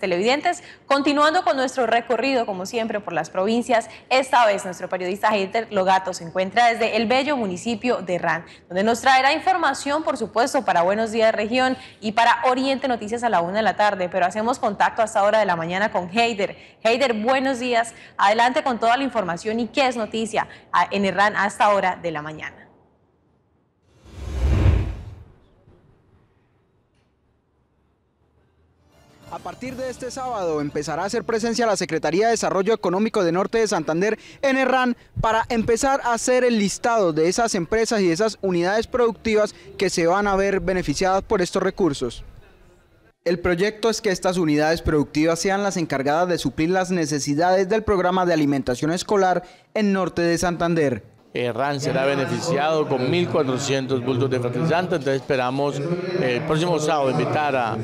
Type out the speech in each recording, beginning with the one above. televidentes. Continuando con nuestro recorrido, como siempre, por las provincias, esta vez nuestro periodista Heider Logato se encuentra desde el bello municipio de Herrán, donde nos traerá información, por supuesto, para Buenos Días Región y para Oriente Noticias a la 1 de la tarde, pero hacemos contacto a esta hora de la mañana con Heider. Heider, buenos días, adelante con toda la información y qué es noticia en Herrán a esta hora de la mañana. A partir de este sábado empezará a hacer presencia la Secretaría de Desarrollo Económico de Norte de Santander en Herrán para empezar a hacer el listado de esas empresas y de esas unidades productivas que se van a ver beneficiadas por estos recursos. El proyecto es que estas unidades productivas sean las encargadas de suplir las necesidades del programa de alimentación escolar en Norte de Santander. Herrán será beneficiado con 1.400 bultos de fertilizante, entonces esperamos el próximo sábado invitar a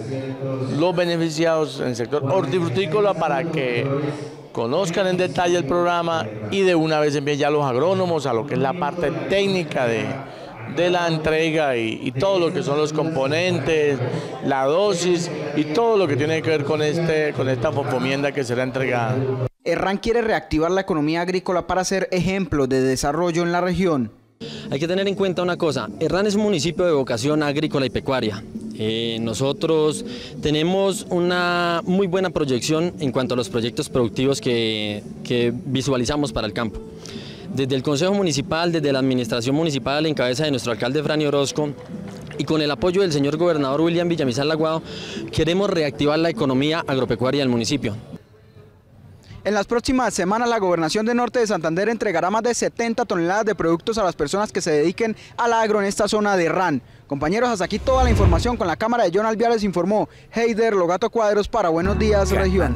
los beneficiados en el sector hortifrutícola para que conozcan en detalle el programa y de una vez envíen ya los agrónomos a lo que es la parte técnica de la entrega y todo lo que son los componentes, la dosis y todo lo que tiene que ver con esta fosfomienda que será entregada. Herrán quiere reactivar la economía agrícola para ser ejemplo de desarrollo en la región. Hay que tener en cuenta una cosa, Herrán es un municipio de vocación agrícola y pecuaria. Nosotros tenemos una muy buena proyección en cuanto a los proyectos productivos que visualizamos para el campo. Desde el Consejo Municipal, desde la Administración Municipal en cabeza de nuestro alcalde Franny Orozco, y con el apoyo del señor gobernador William Villamizar Laguado, queremos reactivar la economía agropecuaria del municipio. En las próximas semanas la Gobernación de Norte de Santander entregará más de 70 toneladas de productos a las personas que se dediquen al agro en esta zona de Herrán. Compañeros, hasta aquí toda la información. Con la cámara de John Alviar les informó Heider Logato Cuadros para Buenos Días Región.